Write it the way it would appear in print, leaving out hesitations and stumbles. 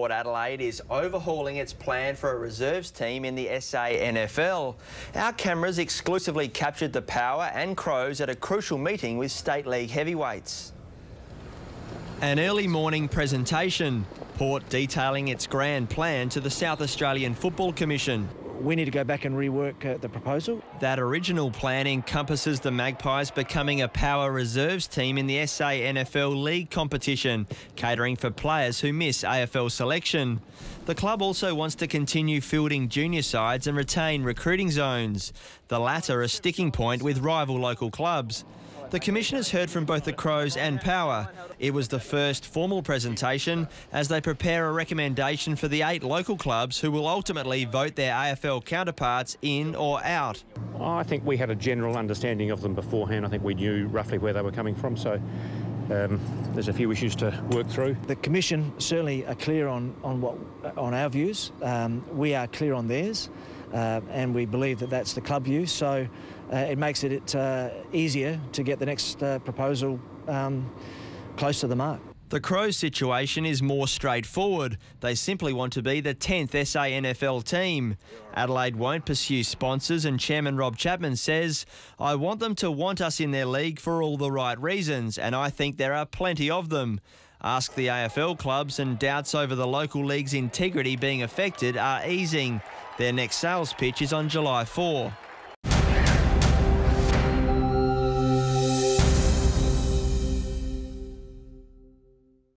Port Adelaide is overhauling its plan for a reserves team in the SANFL. Our cameras exclusively captured the Power and Crows at a crucial meeting with State League heavyweights. An early morning presentation, Port detailing its grand plan to the South Australian Football Commission. We need to go back and rework the proposal. That original plan encompasses the Magpies becoming a Power reserves team in the SANFL League competition, catering for players who miss AFL selection. The club also wants to continue fielding junior sides and retain recruiting zones, the latter a sticking point with rival local clubs. The Commissioners heard from both the Crows and Power. It was the first formal presentation as they prepare a recommendation for the 8 local clubs who will ultimately vote their AFL counterparts in or out. I think we had a general understanding of them beforehand. I think we knew roughly where they were coming from, so there's a few issues to work through. The Commission certainly are clear on our views. We are clear on theirs. And we believe that that's the club view, so it makes it easier to get the next proposal close to the mark. The Crows' situation is more straightforward. They simply want to be the 10th SANFL team. Adelaide won't pursue sponsors, and Chairman Rob Chapman says, "I want them to want us in their league for all the right reasons, and I think there are plenty of them." Ask the AFL clubs and doubts over the local league's integrity being affected are easing. Their next sales pitch is on July 4.